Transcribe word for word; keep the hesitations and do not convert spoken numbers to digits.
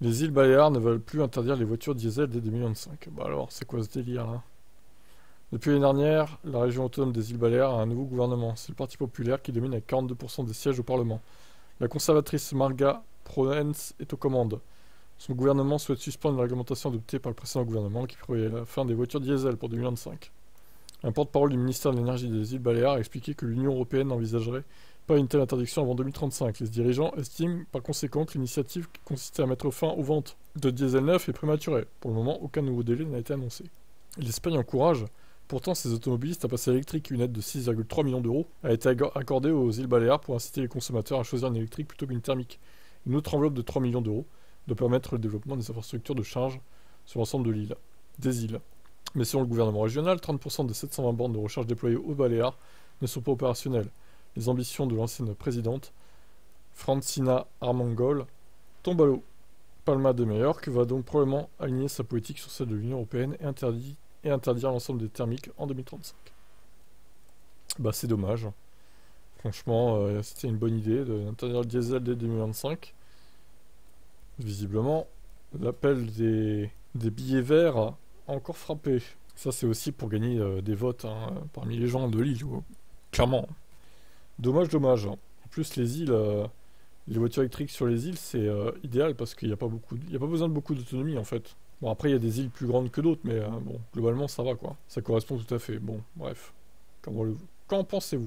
Les îles Baléares ne veulent plus interdire les voitures diesel dès deux mille vingt-cinq. Bah alors, c'est quoi ce délire là? Depuis l'année dernière, la région autonome des îles Baléares a un nouveau gouvernement. C'est le Parti populaire qui domine avec quarante-deux pour cent des sièges au Parlement. La conservatrice Marga Prohens est aux commandes. Son gouvernement souhaite suspendre la réglementation adoptée par le précédent gouvernement qui prévoyait la fin des voitures diesel pour deux mille vingt-cinq. Un porte-parole du ministère de l'Énergie des îles Baléares a expliqué que l'Union européenne n'envisagerait pas une telle interdiction avant deux mille trente-cinq. Les dirigeants estiment par conséquent que l'initiative qui consistait à mettre fin aux ventes de diesel neuf est prématurée. Pour le moment, aucun nouveau délai n'a été annoncé. L'Espagne encourage pourtant ses automobilistes à passer à l'électrique. Une aide de six virgule trois millions d'euros a été accordée aux îles Baléares pour inciter les consommateurs à choisir une électrique plutôt qu'une thermique. Une autre enveloppe de trois millions d'euros doit permettre le développement des infrastructures de charge sur l'ensemble de l'île, des îles. Mais selon le gouvernement régional, trente pour cent des sept cent vingt bornes de recharge déployées aux Baléares ne sont pas opérationnelles. Les ambitions de l'ancienne présidente, Francina Armangol, tombent à l'eau. Palma de Mallorca va donc probablement aligner sa politique sur celle de l'Union européenne et, interdit, et interdire l'ensemble des thermiques en deux mille trente-cinq. Bah c'est dommage. Franchement, euh, c'était une bonne idée d'interdire le diesel dès deux mille vingt-cinq. Visiblement, l'appel des, des billets verts a encore frappé. Ça, c'est aussi pour gagner euh, des votes hein, parmi les gens de l'île, clairement. Dommage, dommage. En plus, les îles, euh, les voitures électriques sur les îles, c'est euh, idéal parce qu'il n'y a pas beaucoup, il n'y a pas besoin de beaucoup d'autonomie en fait. Bon, après, il y a des îles plus grandes que d'autres, mais euh, bon, globalement, ça va quoi. Ça correspond tout à fait. Bon, bref. Comment le, qu'en pensez-vous?